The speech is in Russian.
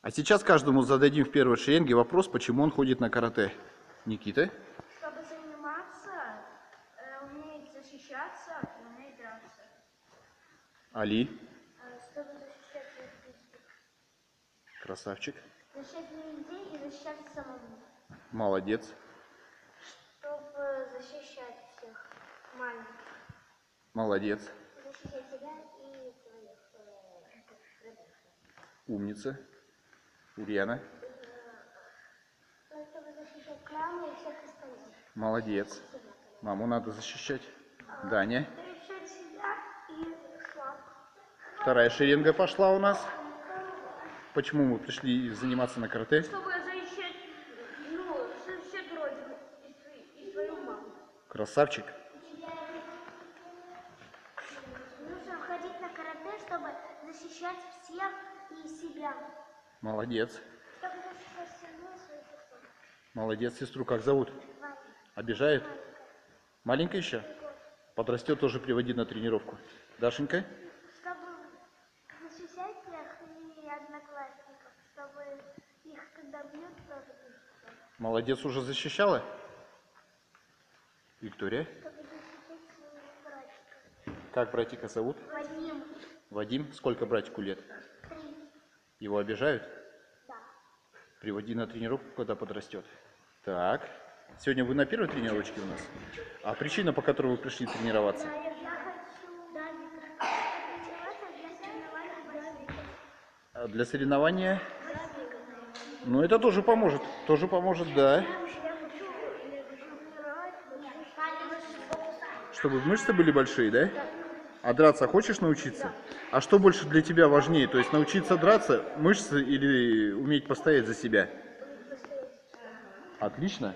А сейчас каждому зададим в первой шеренге вопрос, почему он ходит на карате. Никита? Чтобы заниматься, уметь защищаться и уметь драться. Али? Чтобы защищать близких. Красавчик. Защищать людей и защищать самому. Молодец. Чтобы защищать всех маленьких. Молодец. Защищать себя и своих родных. Умница. Ульяна. Чтобы защищать маму и всех остальных. Молодец. Маму надо защищать. Даня. Защищать себя и слабых. Вторая шеренга пошла у нас. Почему мы пришли заниматься на карате? Чтобы защищать, защищать родину и свою маму. Красавчик. Нужно ходить на карате, чтобы защищать всех и себя. Молодец. Молодец, сестру как зовут? Обижает? Маленькая еще? Подрастет, тоже приводи на тренировку. Дашенька? Чтобы защищать их и одноклассников, чтобы их когда бьют, тоже защищать. Молодец, уже защищала? Виктория? Чтобы защищать своих братиков. Как братика зовут? Вадим. Вадим, сколько братику лет? 3. Его обижают? Да. Приводи на тренировку, когда подрастет. Так. Сегодня вы на первой тренировочке у нас? А причина, по которой вы пришли тренироваться? Для соревнования? Ну, это тоже поможет. Тоже поможет, да. Чтобы мышцы были большие, да? А драться хочешь научиться? А что больше для тебя важнее? То есть научиться драться, мышцы или уметь постоять за себя? Отлично.